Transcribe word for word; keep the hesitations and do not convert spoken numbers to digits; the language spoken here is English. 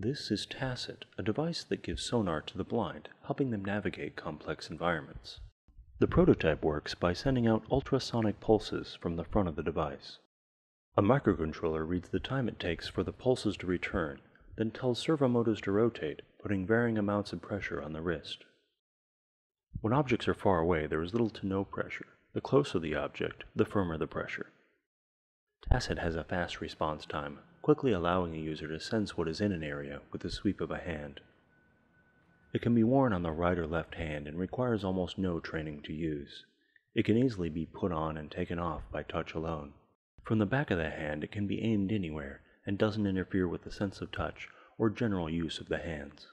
This is Tacit, a device that gives sonar to the blind, helping them navigate complex environments. The prototype works by sending out ultrasonic pulses from the front of the device. A microcontroller reads the time it takes for the pulses to return, then tells servo motors to rotate, putting varying amounts of pressure on the wrist. When objects are far away, there is little to no pressure. The closer the object, the firmer the pressure. Tacit has a fast response time, quickly allowing a user to sense what is in an area with the sweep of a hand. It can be worn on the right or left hand and requires almost no training to use. It can easily be put on and taken off by touch alone. From the back of the hand, it can be aimed anywhere and doesn't interfere with the sense of touch or general use of the hands.